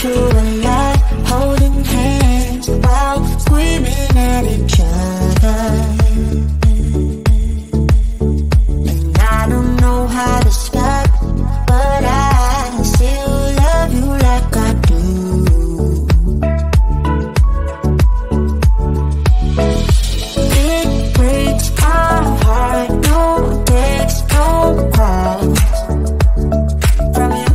through a lot, holding hands while screaming at each other. And I don't know how to stop, but I still love you like I do. It breaks my heart, no text, no call. Run away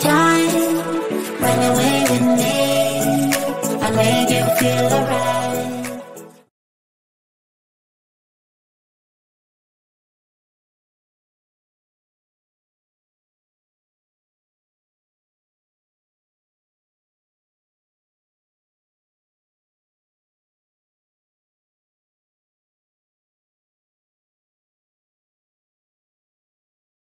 Time, run away with me, I made you feel alright.